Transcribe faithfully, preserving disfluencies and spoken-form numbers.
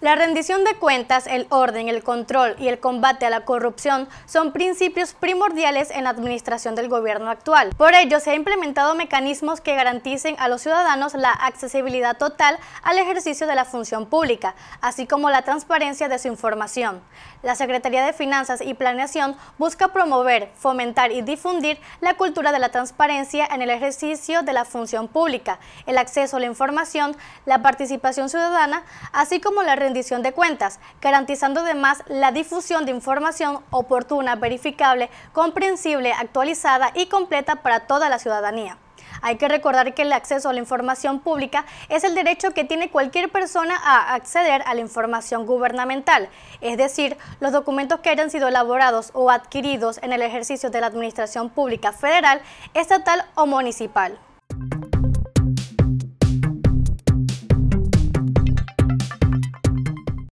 La rendición de cuentas, el orden, el control y el combate a la corrupción son principios primordiales en la administración del gobierno actual. Por ello, se han implementado mecanismos que garanticen a los ciudadanos la accesibilidad total al ejercicio de la función pública, así como la transparencia de su información. La Secretaría de Finanzas y Planeación busca promover, fomentar y difundir la cultura de la transparencia en el ejercicio de la función pública, el acceso a la información, la participación ciudadana, así como la rendición de cuentas, garantizando además la difusión de información oportuna, verificable, comprensible, actualizada y completa para toda la ciudadanía. Hay que recordar que el acceso a la información pública es el derecho que tiene cualquier persona a acceder a la información gubernamental, es decir, los documentos que hayan sido elaborados o adquiridos en el ejercicio de la administración pública federal, estatal o municipal.